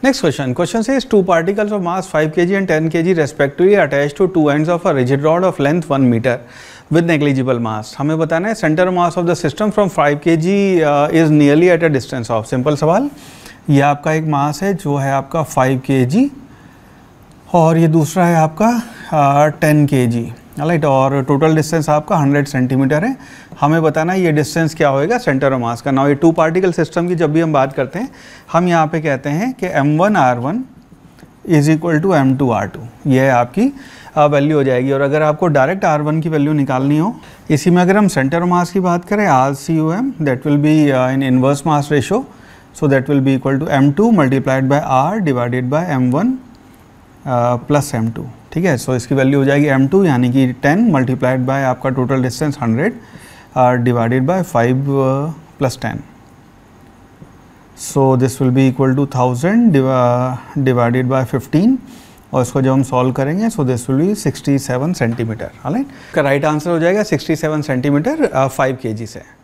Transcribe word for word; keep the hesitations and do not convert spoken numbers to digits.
Next question. Question says two particles of mass five kilograms and ten kilograms respectively attached to two ends of a rigid rod of length one meter with negligible mass. हमें बताना है center mass of the system from five kilograms uh, is nearly at a distance of. Simple सवाल. ये आपका एक mass है जो है आपका five kilograms और ये दूसरा है आपका uh, ten kilograms. राइट, और टोटल डिस्टेंस आपका हंड्रेड सेंटीमीटर है. हमें बताना है ये डिस्टेंस क्या होएगा सेंटर ऑफ मास का. नाउ ये टू पार्टिकल सिस्टम की जब भी हम बात करते हैं हम यहाँ पे कहते हैं कि m one r one is equal to m two r two. यह आपकी वैल्यू हो जाएगी. और अगर आपको डायरेक्ट r one की वैल्यू निकालनी हो, इसी में अगर हम सेंटर ऑफ मास की बात करें r c u m that will be in inverse mass ratio, so that will be equal to m two multiplied by r divided by m one plus m two. ठीक है, सो so इसकी value हो जाएगी m two यानी कि ten multiplied by आपका total distance hundred divided by five plus ten. So this will be equal to thousand divided by fifteen और इसको जब हम सॉल्व करेंगे so this will be sixty seven centimeter. Right, का right answer हो जाएगा sixty seven centimeter five KG से.